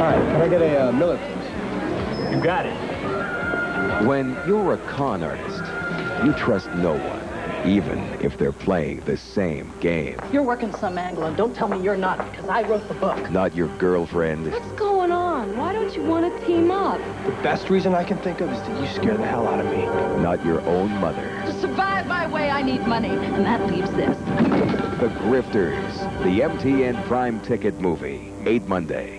Hi, can I get a millet, please? You got it. When you're a con artist, you trust no one, even if they're playing the same game. You're working some angle, and don't tell me you're not, because I wrote the book. Not your girlfriend. What's going on? Why don't you want to team up? The best reason I can think of is that you scare the hell out of me. Not your own mother. To survive my way, I need money, and that leaves this. The Grifters, the MTN Prime Ticket movie, 8 Monday.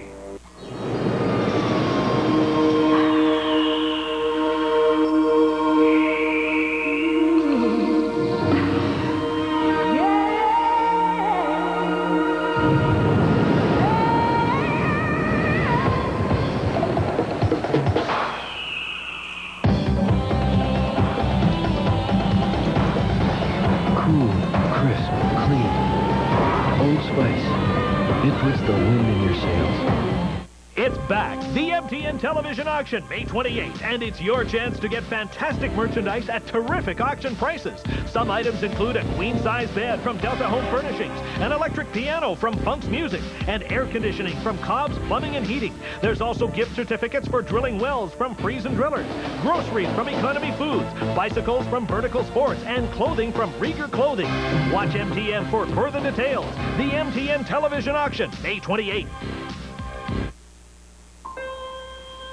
Television auction May 28th, and it's your chance to get fantastic merchandise at terrific auction prices. Some items include a queen-size bed from Delta Home Furnishings, an electric piano from Funk's Music, and air conditioning from Cobb's Plumbing and Heating. There's also gift certificates for drilling wells from Freeze and Drillers, groceries from Economy Foods, bicycles from Vertical Sports, and clothing from Rieger Clothing. Watch MTN for further details. The MTN Television auction May 28th.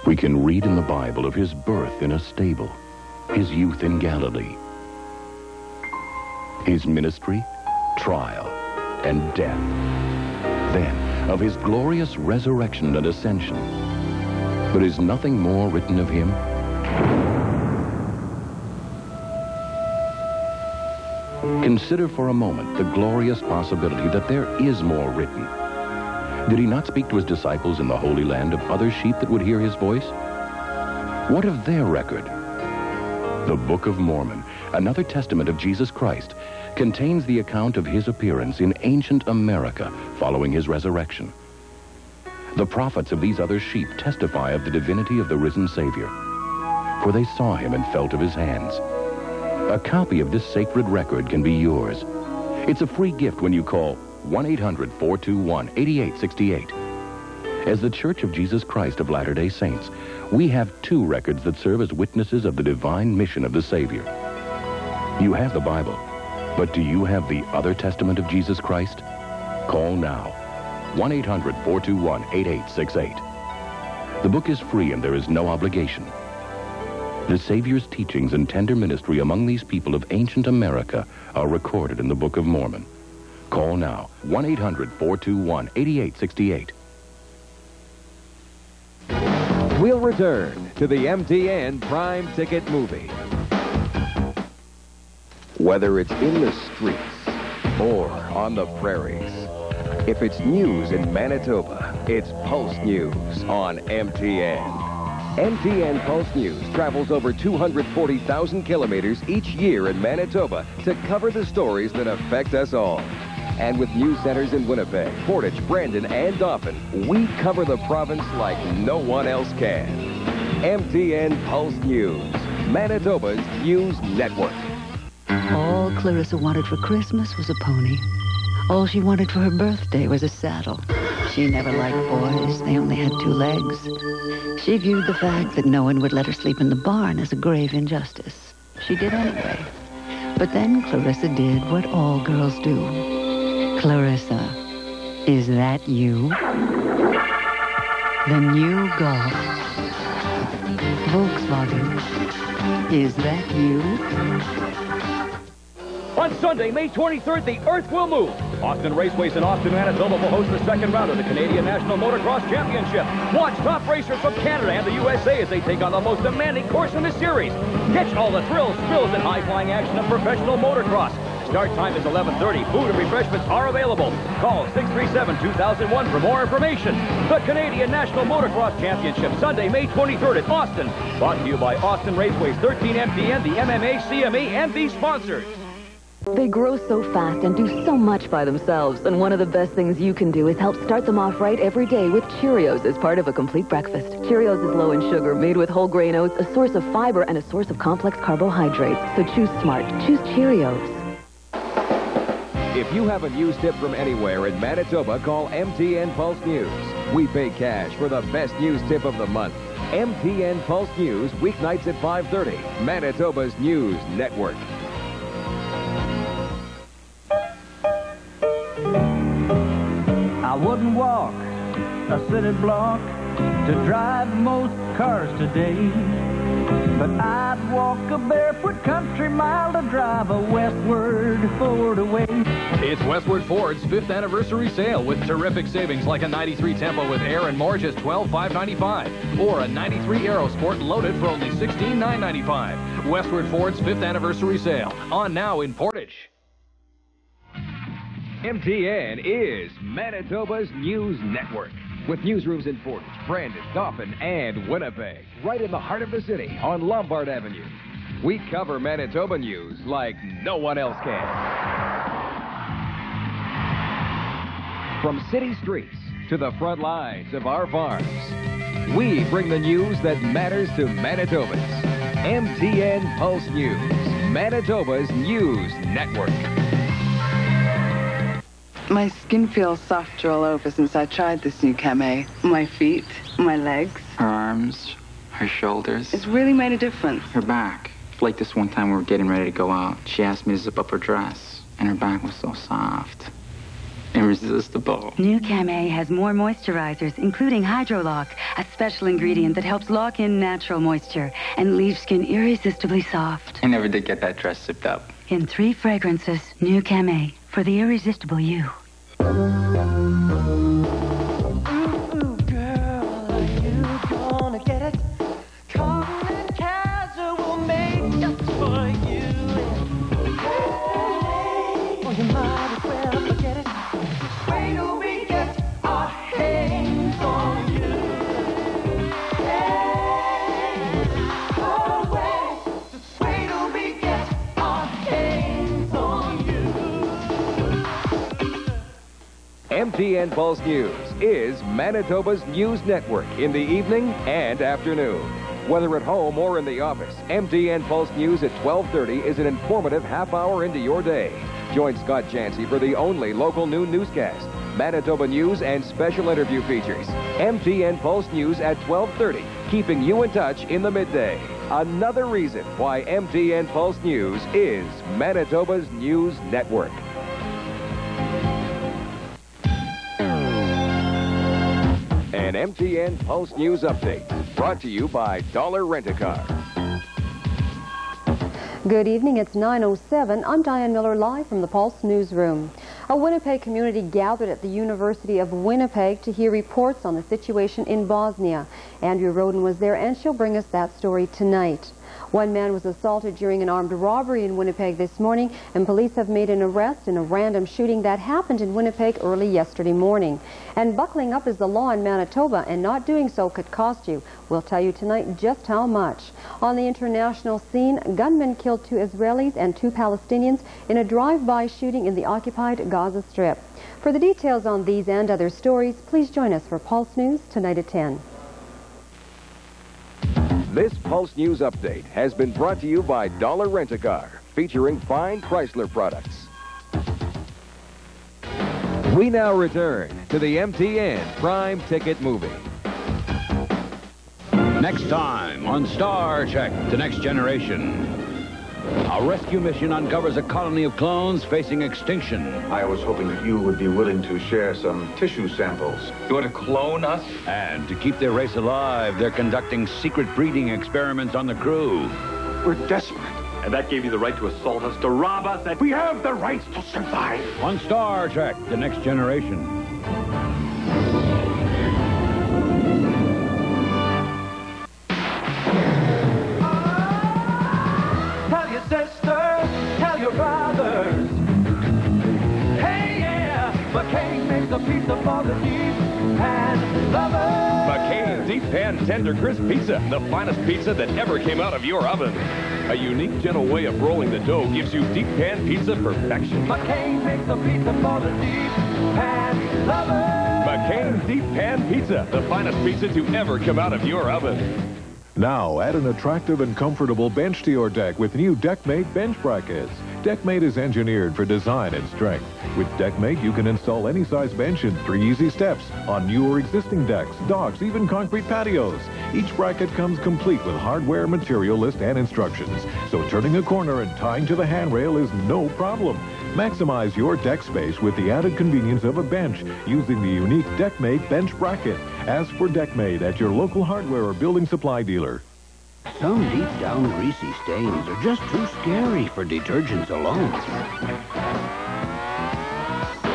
We can read in the Bible of his birth in a stable, his youth in Galilee, his ministry, trial, and death. Then, of his glorious resurrection and ascension. But is nothing more written of him? Consider for a moment the glorious possibility that there is more written. Did he not speak to his disciples in the Holy Land of other sheep that would hear his voice? What of their record? The Book of Mormon, another testament of Jesus Christ, contains the account of his appearance in ancient America following his resurrection. The prophets of these other sheep testify of the divinity of the risen Savior, for they saw him and felt of his hands. A copy of this sacred record can be yours. It's a free gift when you call 1-800-421-8868. As the Church of Jesus Christ of Latter-day Saints, we have two records that serve as witnesses of the divine mission of the Savior. You have the Bible, but do you have the other testament of Jesus Christ? Call now, 1-800-421-8868. The book is free and there is no obligation. The Savior's teachings and tender ministry among these people of ancient America are recorded in the Book of Mormon. Call now, 1-800-421-8868. We'll return to the MTN Prime Ticket movie. Whether it's in the streets or on the prairies, if it's news in Manitoba, it's Pulse News on MTN. MTN Pulse News travels over 240,000 kilometers each year in Manitoba to cover the stories that affect us all. And with news centers in Winnipeg, Portage, Brandon, and Dauphin, we cover the province like no one else can. MTN Pulse News, Manitoba's news network. All Clarissa wanted for Christmas was a pony. All she wanted for her birthday was a saddle. She never liked boys. They only had 2 legs. She viewed the fact that no one would let her sleep in the barn as a grave injustice. She did anyway. But then Clarissa did what all girls do. Clarissa, is that you? The new Golf. Volkswagen, is that you? On Sunday, May 23rd, the Earth will move. Austin Raceways in Austin, Manitoba will host the second round of the Canadian National Motocross Championship. Watch top racers from Canada and the USA as they take on the most demanding course in the series. Catch all the thrills, spills, and high-flying action of professional motocross. Start time is 11:30. Food and refreshments are available. Call 637-2001 for more information. The Canadian National Motocross Championship, Sunday, May 23rd at Austin. Brought to you by Austin Raceways, 13 MTN, the MMA, CME, and these sponsors. They grow so fast and do so much by themselves, and one of the best things you can do is help start them off right every day with Cheerios as part of a complete breakfast. Cheerios is low in sugar, made with whole grain oats, a source of fiber, and a source of complex carbohydrates. So choose smart. Choose Cheerios. If If you have a news tip from anywhere in Manitoba, call MTN Pulse News. We pay cash for the best news tip of the month. MTN Pulse News, weeknights at 5:30. Manitoba's News Network. I wouldn't walk a city block to drive most cars today, but I'd walk a barefoot country mile to drive a Westward Ford away. It's Westward Ford's 5th anniversary sale with terrific savings like a 93 Tempo with air and more just $12,595 or a 93 Aerosport loaded for only $16,995. Westward Ford's 5th anniversary sale on now in Portage. MTN is Manitoba's News Network, with newsrooms in Portage, Brandon, Dauphin, and Winnipeg, right in the heart of the city on Lombard Avenue. We cover Manitoba news like no one else can. From city streets to the front lines of our farms, we bring the news that matters to Manitobans. MTN Pulse News, Manitoba's News Network. My skin feels softer all over since I tried this new Camay. My feet, my legs. Her arms, her shoulders. It's really made a difference. Her back. Like this one time we were getting ready to go out. She asked me to zip up her dress, and her back was so soft. Irresistible. New Camay has more moisturizers, including Hydro Lock, a special ingredient that helps lock in natural moisture and leaves skin irresistibly soft. I never did get that dress zipped up. In 3 fragrances, new Camay. For the irresistible you. Ooh, ooh, girl, are you gonna get it? Common and casual makeup for you. Hey, well, you might as well forget it. Wait till we get our hands on you. Hey, always, just wait till we get our hands on you. MTN Pulse News is Manitoba's News Network in the evening and afternoon. Whether at home or in the office, MTN Pulse News at 12:30 is an informative half hour into your day. Join Scott Jancy for the only local noon newscast, Manitoba news and special interview features. MTN Pulse News at 12:30, keeping you in touch in the midday. Another reason why MTN Pulse News is Manitoba's News Network. An MTN Pulse News update brought to you by Dollar Rent-A-Car. Good evening, it's 9:07. I'm Diane Miller, live from the Pulse Newsroom. A Winnipeg community gathered at the University of Winnipeg to hear reports on the situation in Bosnia. Andrew Roden was there, and she'll bring us that story tonight. One man was assaulted during an armed robbery in Winnipeg this morning, and police have made an arrest in a random shooting that happened in Winnipeg early yesterday morning. And buckling up is the law in Manitoba, and not doing so could cost you. We'll tell you tonight just how much. On the international scene, gunmen killed 2 Israelis and 2 Palestinians in a drive-by shooting in the occupied Gaza Strip. For the details on these and other stories, please join us for Pulse News tonight at 10. This Pulse News update has been brought to you by Dollar Rent-A-Car, featuring fine Chrysler products. We now return to the MTN Prime Ticket movie. Next time on Star Trek: The Next Generation, a rescue mission uncovers a colony of clones facing extinction. I was hoping that you would be willing to share some tissue samples. You want to clone us? And to keep their race alive, they're conducting secret breeding experiments on the crew. We're desperate. And that gave you the right to assault us, to rob us, and we have the rights to survive. On Star Trek: The Next Generation. McCain Deep Pan Tender Crisp Pizza, the finest pizza that ever came out of your oven. A unique, gentle way of rolling the dough gives you deep pan pizza perfection. McCain makes a pizza for the deep pan lovers. McCain Deep Pan Pizza, the finest pizza to ever come out of your oven. Now add an attractive and comfortable bench to your deck with new DekMate bench brackets. DekMate is engineered for design and strength. With DekMate, you can install any size bench in 3 easy steps on new or existing decks, docks, even concrete patios. Each bracket comes complete with hardware, material list, and instructions. So turning a corner and tying to the handrail is no problem. Maximize your deck space with the added convenience of a bench using the unique DekMate bench bracket. Ask for DekMate at your local hardware or building supply dealer. Some deep-down greasy stains are just too scary for detergents alone.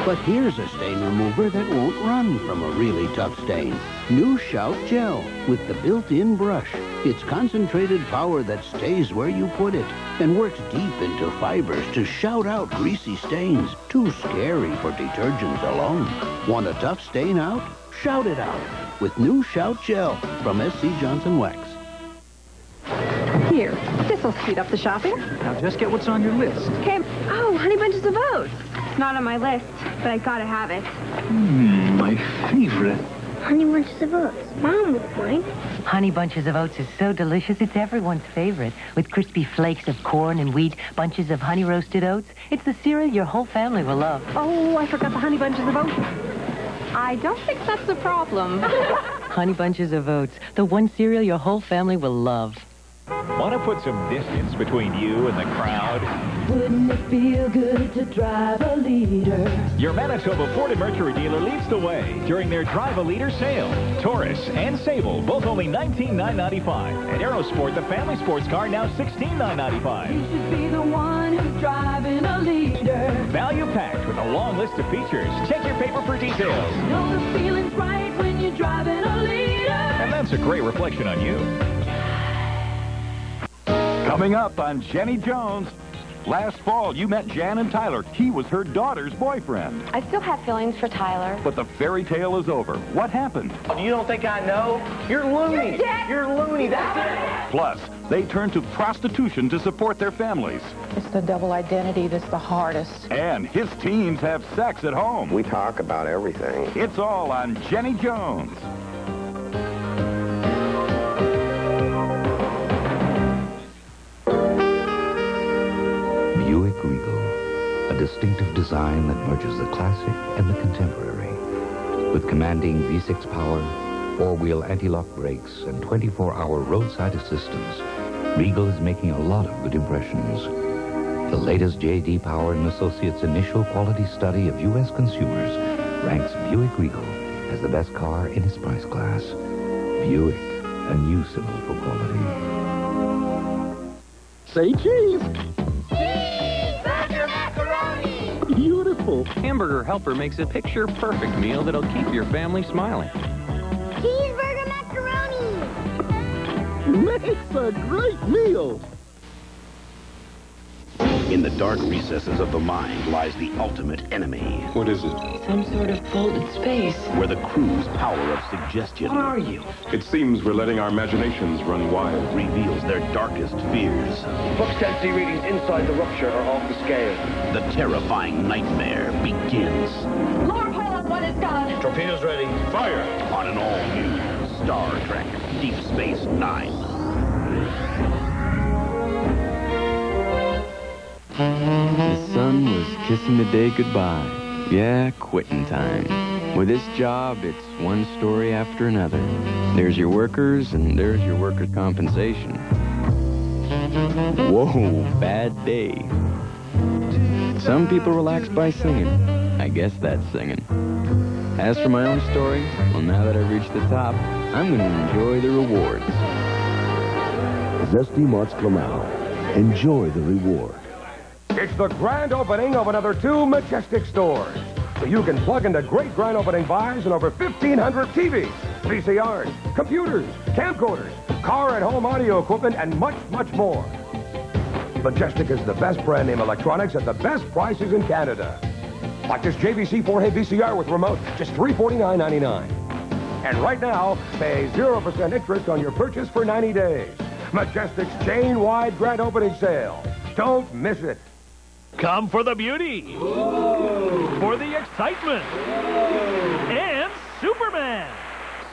But here's a stain remover that won't run from a really tough stain. New Shout Gel with the built-in brush. It's concentrated power that stays where you put it and works deep into fibers to shout out greasy stains too scary for detergents alone. Want a tough stain out? Shout it out with New Shout Gel from SC Johnson Wax. Here, this'll speed up the shopping. Now just get what's on your list. Cam, oh, Honey Bunches of Oats. It's not on my list, but I gotta have it. My favorite. Honey Bunches of Oats. Mom would like. Honey Bunches of Oats is so delicious, it's everyone's favorite. With crispy flakes of corn and wheat, bunches of honey roasted oats. It's the cereal your whole family will love. Oh, I forgot the Honey Bunches of Oats. I don't think that's the problem. Honey Bunches of Oats, the one cereal your whole family will love. Want to put some distance between you and the crowd? Wouldn't it feel good to drive a liter? Your Manitoba Ford and Mercury dealer leads the way during their Drive a Liter sale. Taurus and Sable, both only $19,995. At Aerosport, the family sports car now $16,995. You should be the one who's driving a liter. Value packed with a long list of features. Check your paper for details. Know the feeling's right when you're driving a liter. And that's a great reflection on you. Coming up on Jenny Jones. Last fall, you met Jan and Tyler. He was her daughter's boyfriend. I still have feelings for Tyler. But the fairy tale is over. What happened? Oh, you don't think I know? You're loony. You're loony. That's it. Plus, they turned to prostitution to support their families. It's the double identity that's the hardest. And his teens have sex at home. We talk about everything. It's all on Jenny Jones. Distinctive design that merges the classic and the contemporary. With commanding V6 power, four-wheel anti-lock brakes, and 24-hour roadside assistance, Rieger is making a lot of good impressions. The latest J.D. Power & Associates initial quality study of U.S. consumers ranks Buick Rieger as the best car in its price class. Buick, a new symbol for quality. Say cheese! Beautiful. Hamburger Helper makes a picture-perfect meal that'll keep your family smiling. Cheeseburger macaroni! Makes a great meal! In the dark recesses of the mind lies the ultimate enemy. What is it? Some sort of folded space. Where the crew's power of suggestion... What are you? It seems we're letting our imaginations run wild. ...reveals their darkest fears. Book density readings inside the rupture are off the scale. The terrifying nightmare begins. Lord, hold on, what is done? Torpedoes ready. Fire! On an all-new Star Trek Deep Space Nine. The sun was kissing the day goodbye. Yeah, quitting time. With this job, it's one story after another. There's your workers, and there's your workers' compensation. Whoa, bad day. Some people relax by singing. I guess that's singing. As for my own story, well, now that I've reached the top, I'm going to enjoy the rewards. Zesty March Clamau. Enjoy the reward. It's the grand opening of another 2 Majestic stores. So you can plug into great grand opening buys on over 1,500 TVs, VCRs, computers, camcorders, car and home audio equipment, and much, much more. Majestic is the best brand name electronics at the best prices in Canada. Like this JVC 4K VCR with remote, just $349.99. And right now, pay 0% interest on your purchase for 90 days. Majestic's chain-wide grand opening sale. Don't miss it. Come for the beauty, for the excitement, and Superman.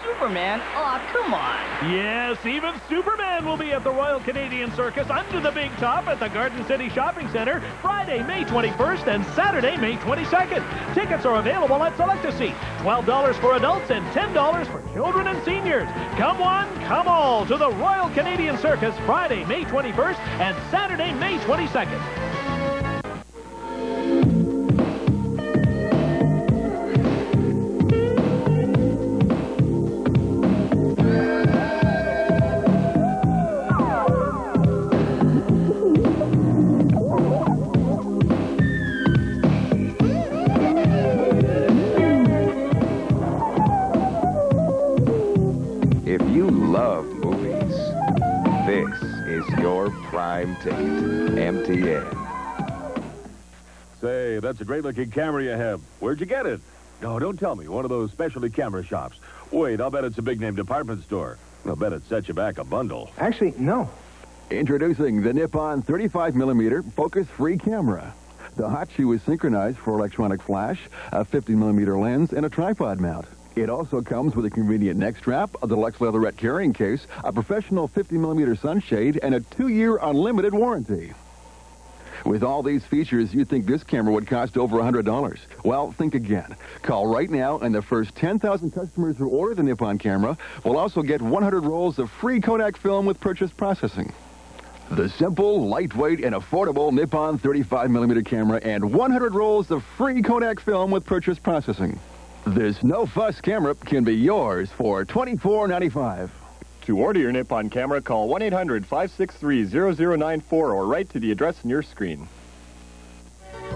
Superman? Aw, come on. Yes, even Superman will be at the Royal Canadian Circus under the big top at the Garden City Shopping Center Friday, May 21st and Saturday, May 22nd. Tickets are available at Selectaseat. $12 for adults and $10 for children and seniors. Come one, come all to the Royal Canadian Circus Friday, May 21st and Saturday, May 22nd. Ticket, MTN. Say, that's a great-looking camera you have. Where'd you get it? No, don't tell me. One of those specialty camera shops. Wait, I'll bet it's a big-name department store. I'll bet it set you back a bundle. Actually, no. Introducing the Nippon 35mm focus-free camera. The hot shoe is synchronized for electronic flash, a 50mm lens, and a tripod mount. It also comes with a convenient neck strap, a deluxe leatherette carrying case, a professional 50mm sunshade, and a 2-year unlimited warranty. With all these features, you'd think this camera would cost over $100. Well, think again. Call right now, and the first 10,000 customers who order the Nippon camera will also get 100 rolls of free Kodak film with purchase processing. The simple, lightweight, and affordable Nippon 35mm camera and 100 rolls of free Kodak film with purchase processing. This no-fuss camera can be yours for $24.95. To order your Nippon camera, call 1-800-563-0094 or write to the address on your screen.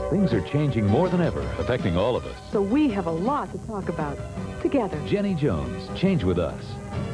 Things are changing more than ever, affecting all of us. So we have a lot to talk about together. Jenny Jones, change with us.